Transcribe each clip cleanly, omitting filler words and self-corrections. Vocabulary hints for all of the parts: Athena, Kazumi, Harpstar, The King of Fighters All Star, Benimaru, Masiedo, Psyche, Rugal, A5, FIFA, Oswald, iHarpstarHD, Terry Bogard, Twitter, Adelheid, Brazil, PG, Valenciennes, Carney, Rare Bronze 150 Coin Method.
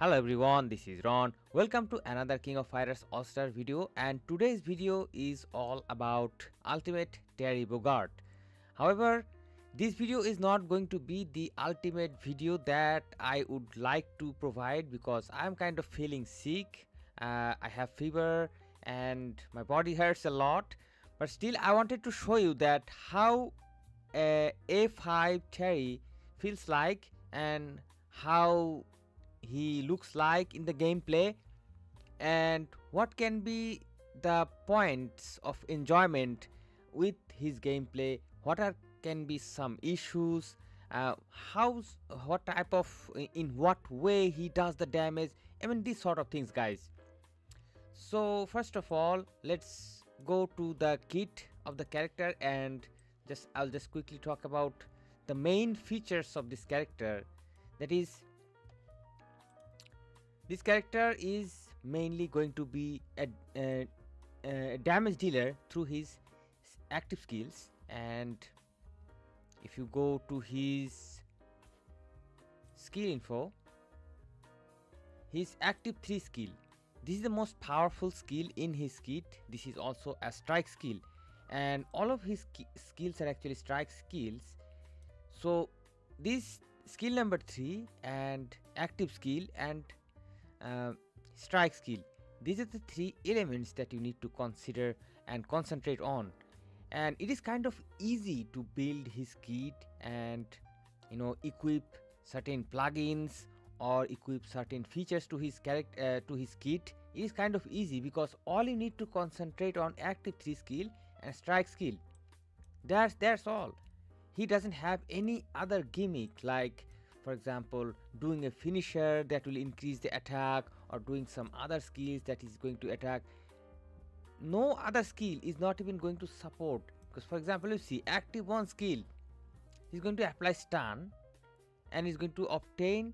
Hello everyone, this is Ron. Welcome to another King of Fighters All Star video, and today's video is all about Ultimate Terry Bogard. However, this video is not going to be the ultimate video that I would like to provide because I'm kind of feeling sick. I have fever and my body hurts a lot, but still I wanted to show you that how A5 Terry feels like and how he looks like in the gameplay, and what can be the points of enjoyment with his gameplay, what can be some issues, in what way he does the damage, I mean these sort of things, guys. So first of all, let's go to the kit of the character, and I'll just quickly talk about the main features of this character. That is, this character is mainly going to be a damage dealer through his active skills. And if you go to his skill info, his active 3 skill, this is the most powerful skill in his kit. This is also a strike skill, and all of his skills are actually strike skills. So this skill number 3 and active skill and strike skill, these are the 3 elements that you need to consider and concentrate on, and it is kind of easy to build his kit and, you know, equip certain plugins or equip certain features to his character, to his kit. It is kind of easy because all you need to concentrate on active 3 skill and strike skill. That's all. He doesn't have any other gimmick, like for example doing a finisher that will increase the attack, or doing some other skills that is going to attack. No other skill is not even going to support, because for example you see active 1 skill, he's going to apply stun and he's going to obtain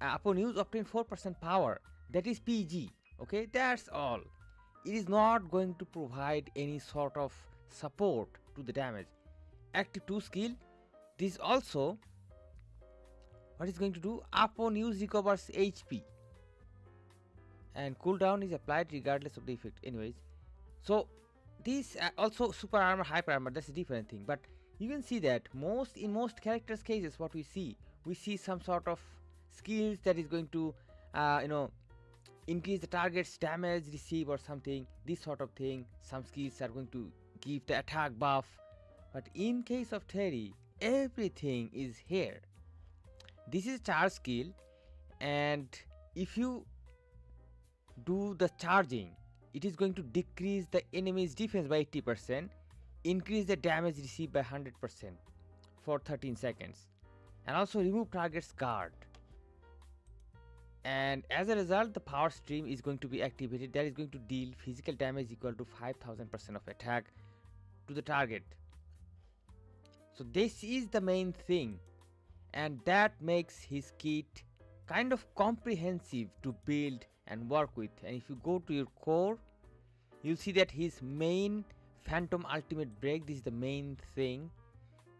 upon use obtain 4% power, that is PG. okay, that's all. It is not going to provide any sort of support to the damage. Active 2 skill, this also, what is going to do, upon use recovers HP and cooldown is applied regardless of the effect. Anyways, so this also super armor, hyper armor, that's a different thing. But you can see that in most characters cases, what we see some sort of skills that is going to increase the target's damage receive or something, this sort of thing. Some skills are going to give the attack buff, but in case of Terry, everything is here. This is charge skill, and if you do the charging, it is going to decrease the enemy's defense by 80%, increase the damage received by 100% for 13 seconds, and also remove target's guard. And as a result, the power stream is going to be activated, that is going to deal physical damage equal to 5000% of attack to the target. So this is the main thing, and that makes his kit kind of comprehensive to build and work with. And if you go to your core, you'll see that his main phantom ultimate break, this is the main thing,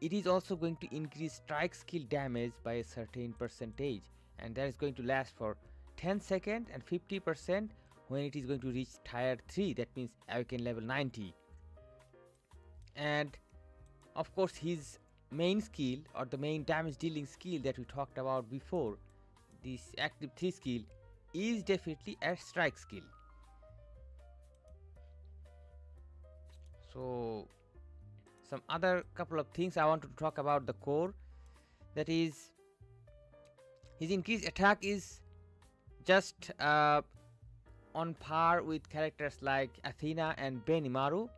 it is also going to increase strike skill damage by a certain percentage, and that is going to last for 10 seconds and 50% when it is going to reach tier 3, that means awaken level 90. And of course his main skill, or the main damage dealing skill that we talked about before, this active 3 skill, is definitely a strike skill. So some other couple of things I want to talk about the core, that is his increased attack is just on par with characters like Athena and Benimaru,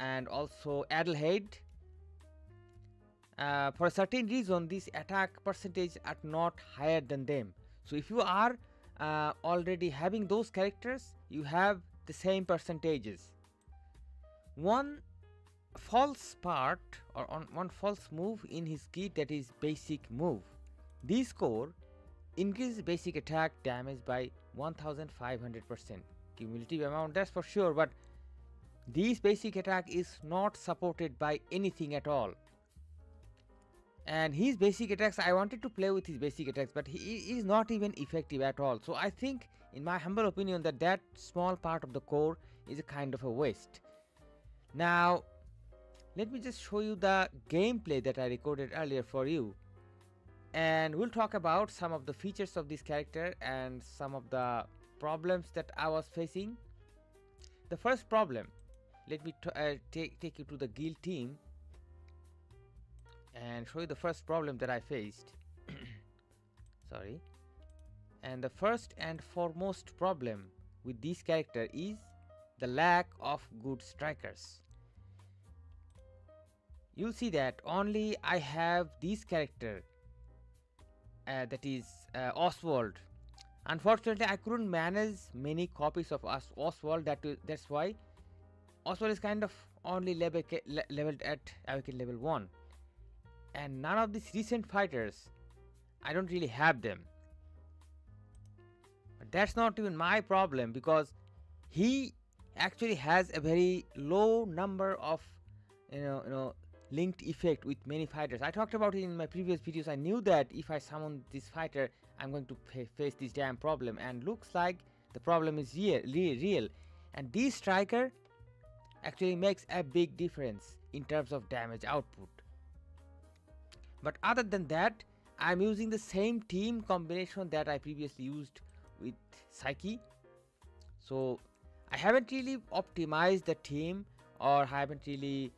and also Adelheid. For a certain reason, these attack percentage are not higher than them. So if you are already having those characters, you have the same percentages. One false part, or one false move in his kit, that is basic move, this core increases basic attack damage by 1500% cumulative amount, that's for sure, but this basic attack is not supported by anything at all. and his basic attacks, I wanted to play with his basic attacks, but he is not even effective at all. So I think, in my humble opinion, that small part of the core is a kind of a waste. Now let me just show you the gameplay that I recorded earlier for you, and we'll talk about some of the features of this character and some of the problems that I was facing. The first problem, let me take you to the guild team and show you the first problem that I faced. Sorry. And the first and foremost problem with this character is the lack of good strikers. You'll see that only I have this character, that is Oswald. Unfortunately, I couldn't manage many copies of Oswald. That's why Oswald is kind of only leveled at Awakened level 1, and none of these recent fighters, I don't really have them. But that's not even my problem, because he actually has a very low number of linked effect with many fighters. I talked about it in my previous videos. I knew that if I summon this fighter, I'm going to face this damn problem, and looks like the problem is real. And this striker actually makes a big difference in terms of damage output. But other than that, I'm using the same team combination that I previously used with Psyche. So I haven't really optimized the team, or haven't really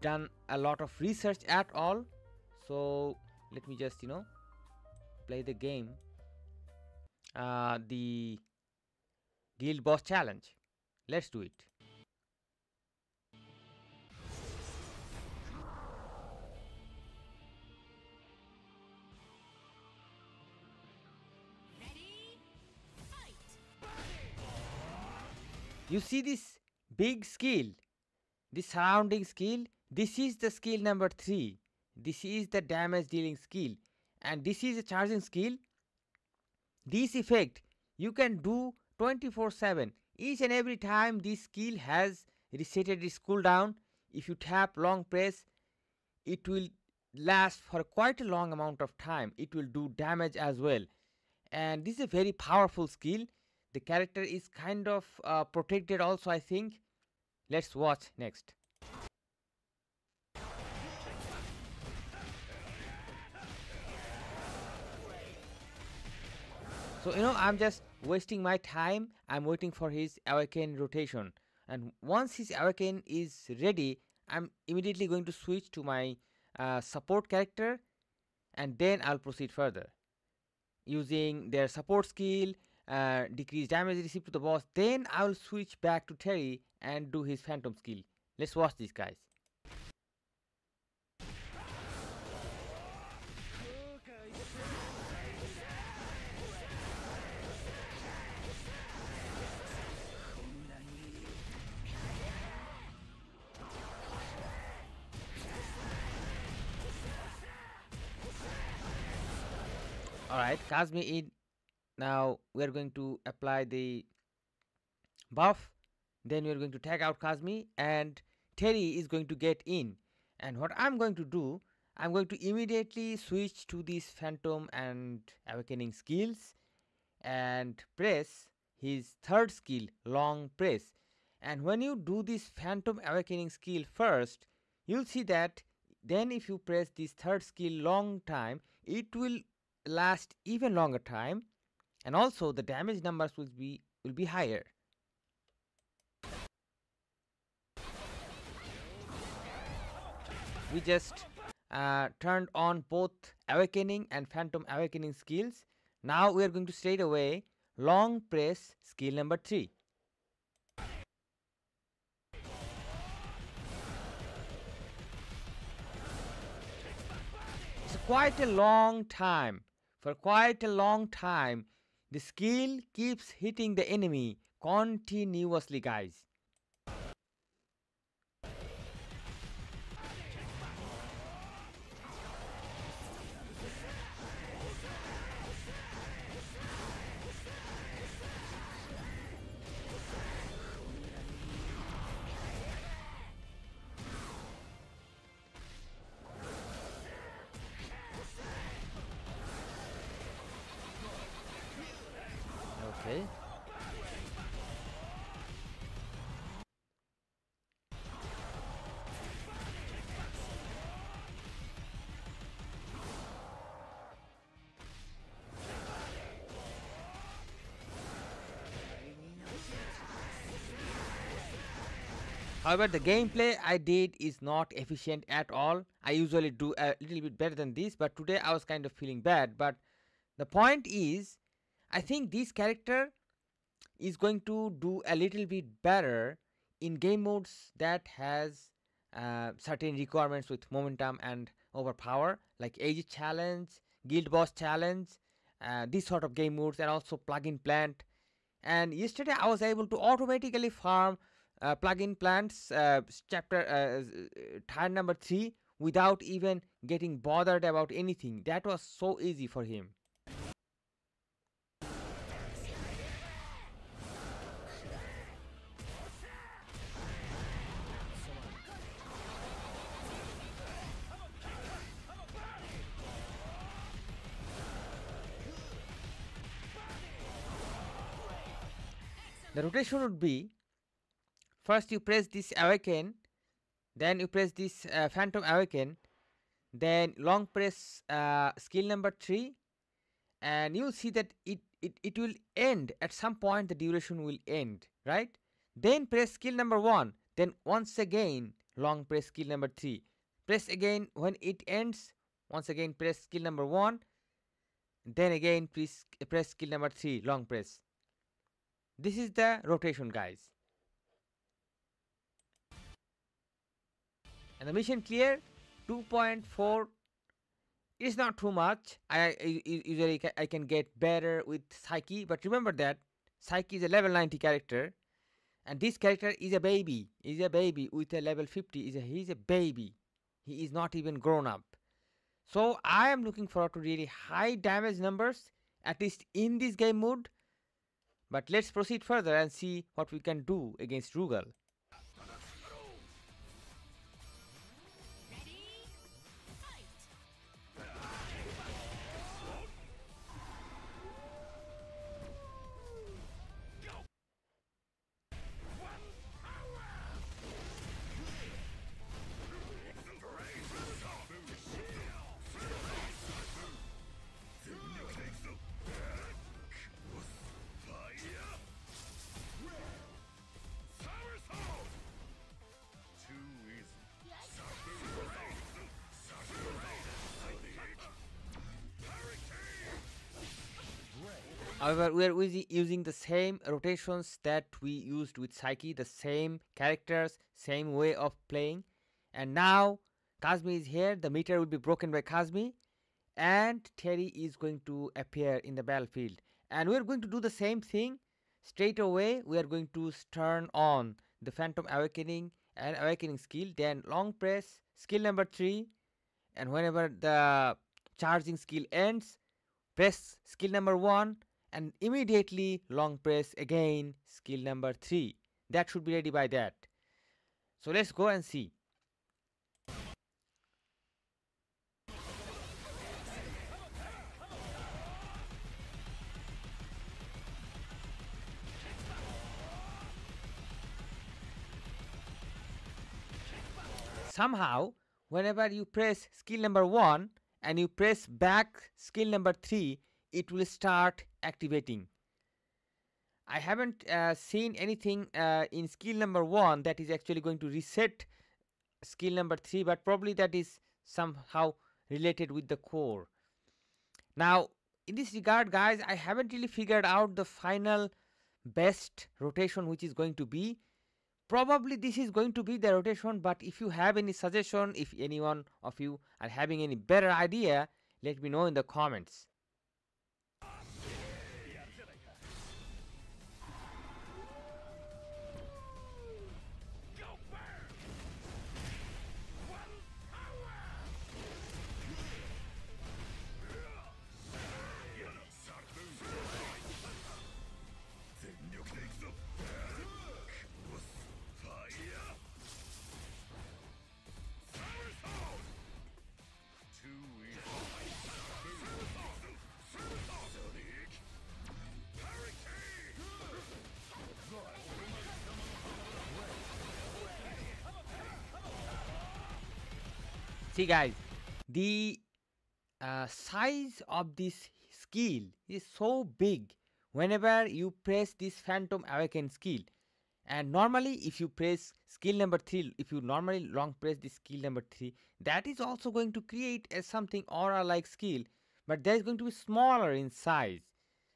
done a lot of research at all. So let me just play the game, the guild boss challenge. Let's do it. Ready, fight. You see this big skill, this surrounding skill, this is the skill number 3. This is the damage dealing skill, and this is a charging skill. This effect you can do 24/7. Each and every time this skill has resetted its cooldown, if you tap long press, it will last for quite a long amount of time. It will do damage as well, and this is a very powerful skill. The character is kind of protected also, I think. Let's watch next. So I'm just wasting my time. I'm waiting for his awaken rotation, and once his awaken is ready, I'm immediately going to switch to my support character, and then I'll proceed further using their support skill, decrease damage received to the boss. Then I'll switch back to Terry and do his phantom skill. Let's watch these guys. Alright, Kazumi in. Now we are going to apply the buff, then we are going to tag out Kazumi, and Terry is going to get in. And what I'm going to do, I'm going to immediately switch to these phantom and awakening skills and press his third skill, long press. And when you do this phantom awakening skill first, you'll see that then if you press this third skill long time, it will last even longer time, and also the damage numbers will be higher. We just turned on both awakening and phantom awakening skills. Now we are going to straight away long press skill number 3. It's quite a long time. For quite a long time, the skill keeps hitting the enemy continuously, guys. Okay. However, the gameplay I did is not efficient at all. I usually do a little bit better than this, but today I was kind of feeling bad. But the point is, I think this character is going to do a little bit better in game modes that has certain requirements with momentum and overpower, like Age Challenge, Guild Boss Challenge, these sort of game modes, and also Plugin Plant. And yesterday I was able to automatically farm plugin plants chapter number 3 without even getting bothered about anything. That was so easy for him. The rotation would be: first you press this Awaken, then you press this Phantom Awaken, then long press skill number 3, and you'll see that it will end at some point. The duration will end, right? Then press skill number 1, then once again long press skill number 3, press again when it ends, once again press skill number 1, then again press skill number 3, long press. This is the rotation, guys. And the mission clear 2.4 is not too much. I usually can get better with Psyche, but remember that Psyche is a level 90 character, and this character is a baby. Is a baby with a level 50. He's a baby. He is not even grown up. So I am looking forward to really high damage numbers, at least in this game mode. But let's proceed further and see what we can do against Rugal. However, we are using the same rotations that we used with Psyche, the same characters, same way of playing. And now Kazumi is here, the meter will be broken by Kazumi, and Terry is going to appear in the battlefield. And we are going to do the same thing. Straight away, we are going to turn on the Phantom Awakening and Awakening skill, then long press, skill number 3, and whenever the charging skill ends, press skill number 1, and immediately long press again skill number 3. That should be ready by that. So let's go and see. Somehow, whenever you press skill number 1 and you press back skill number 3, it will start activating. I haven't seen anything in skill number 1 that is actually going to reset skill number 3, but probably that is somehow related with the core. Now, in this regard, guys, I haven't really figured out the final best rotation, which is going to be. Probably this is going to be the rotation, but if you have any suggestion, if anyone of you are having any better idea, let me know in the comments. See guys, the size of this skill is so big whenever you press this Phantom Awaken skill. And normally if you press skill number 3, if you normally long press this skill number 3, that is also going to create a something aura like skill, but that is going to be smaller in size.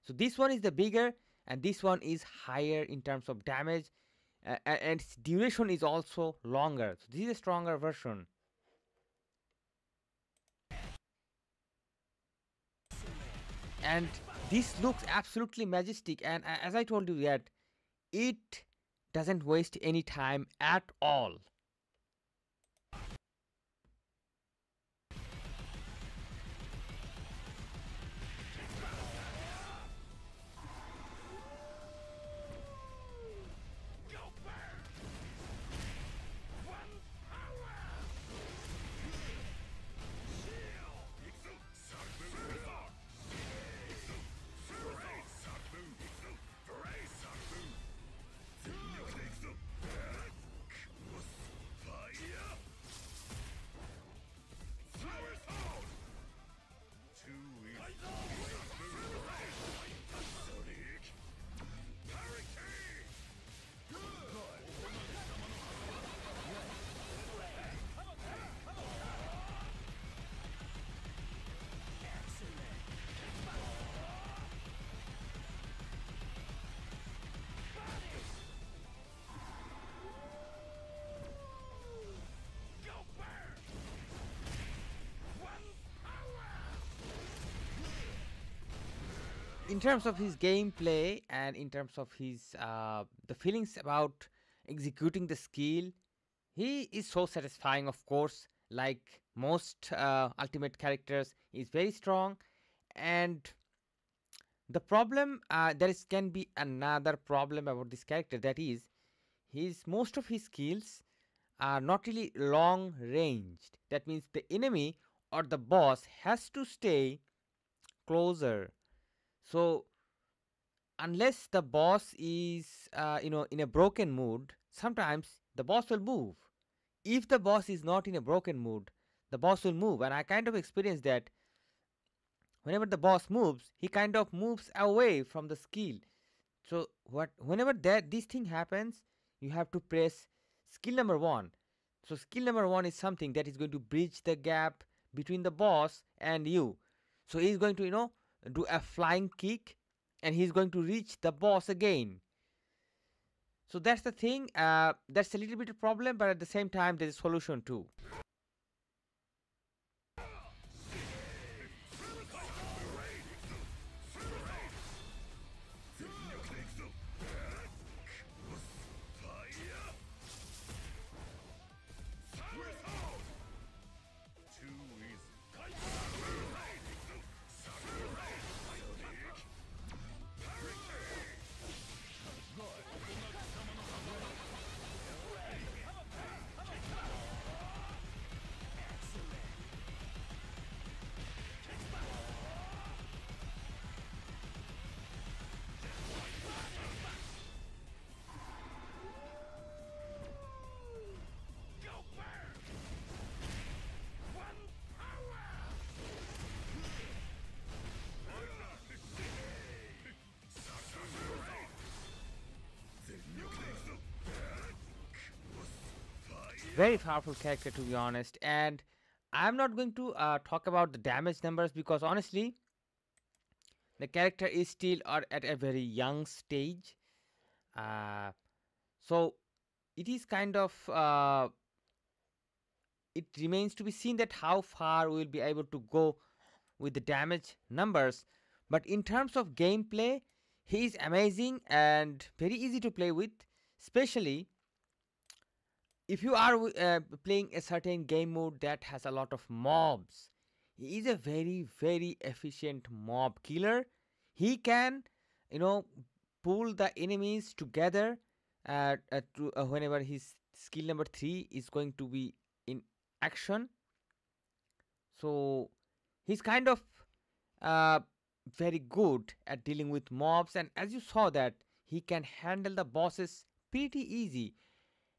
So this one is the bigger and this one is higher in terms of damage, and its duration is also longer. So this is a stronger version. And this looks absolutely majestic, and as I told you that it doesn't waste any time at all. In terms of his gameplay and in terms of his the feelings about executing the skill, he is so satisfying. Of course, like most ultimate characters, he is very strong. And the problem, there is, can be another problem about this character, that is his most of his skills are not really long ranged. That means the enemy or the boss has to stay closer. So unless the boss is in a broken mood, sometimes the boss will move. If the boss is not in a broken mood, the boss will move. And I kind of experienced that whenever the boss moves, he kind of moves away from the skill. So whenever this thing happens, you have to press skill number 1. So skill number 1 is something that is going to bridge the gap between the boss and you. So he is going to do a flying kick and he's going to reach the boss again. So that's the thing, that's a little bit of problem, but at the same time there's a solution too. Very powerful character, to be honest, and I'm not going to talk about the damage numbers because honestly the character is still at a very young stage, so it is kind of it remains to be seen that how far we will be able to go with the damage numbers. But in terms of gameplay, he is amazing and very easy to play with, especially if you are playing a certain game mode that has a lot of mobs. He is a very, very efficient mob killer. He can, pull the enemies together whenever his skill number 3 is going to be in action. So he's kind of very good at dealing with mobs, and as you saw that he can handle the bosses pretty easy.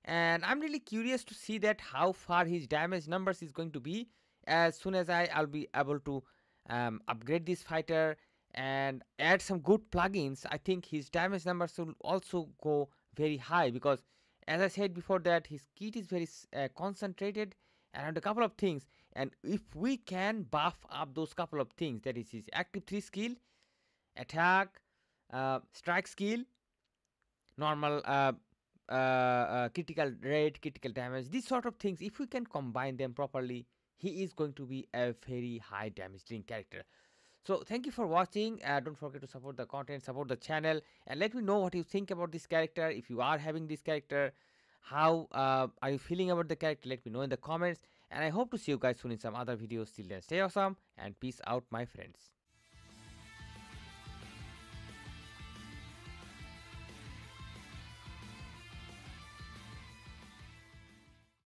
and I'm really curious to see that how far his damage numbers is going to be as soon as I'll be able to upgrade this fighter and add some good plugins. I think his damage numbers will also go very high because, as I said before, that his kit is very concentrated around a couple of things, and if we can buff up those couple of things, that is his active 3 skill, attack, strike skill, normal critical rate, critical damage, these sort of things, if we can combine them properly, he is going to be a very high damage dealing character. So thank you for watching. Don't forget to support the content, support the channel, and let me know what you think about this character. If you are having this character, how are you feeling about the character? Let me know in the comments, and I hope to see you guys soon in some other videos. Till then, stay awesome and peace out, my friends.